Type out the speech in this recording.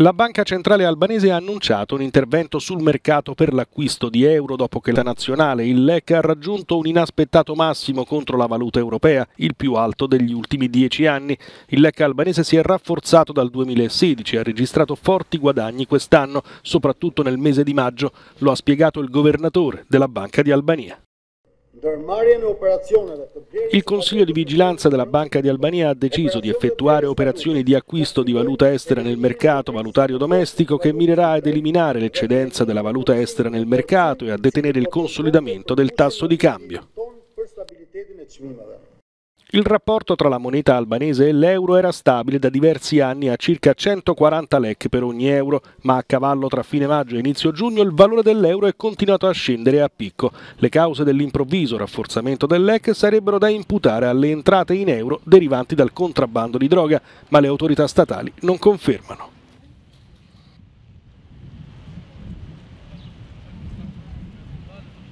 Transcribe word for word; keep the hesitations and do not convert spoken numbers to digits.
La Banca Centrale Albanese ha annunciato un intervento sul mercato per l'acquisto di euro dopo che la nazionale, il Lek, ha raggiunto un inaspettato massimo contro la valuta europea, il più alto degli ultimi dieci anni. Il Lek albanese si è rafforzato dal duemilasedici e ha registrato forti guadagni quest'anno, soprattutto nel mese di maggio, lo ha spiegato il governatore della Banca di Albania. Il Consiglio di Vigilanza della Banca di Albania ha deciso di effettuare operazioni di acquisto di valuta estera nel mercato valutario domestico che mirerà ad eliminare l'eccedenza della valuta estera nel mercato e a detenere il consolidamento del tasso di cambio. Il rapporto tra la moneta albanese e l'euro era stabile da diversi anni a circa centoquaranta lek per ogni euro, ma a cavallo tra fine maggio e inizio giugno il valore dell'euro è continuato a scendere a picco. Le cause dell'improvviso rafforzamento del lek sarebbero da imputare alle entrate in euro derivanti dal contrabbando di droga, ma le autorità statali non confermano.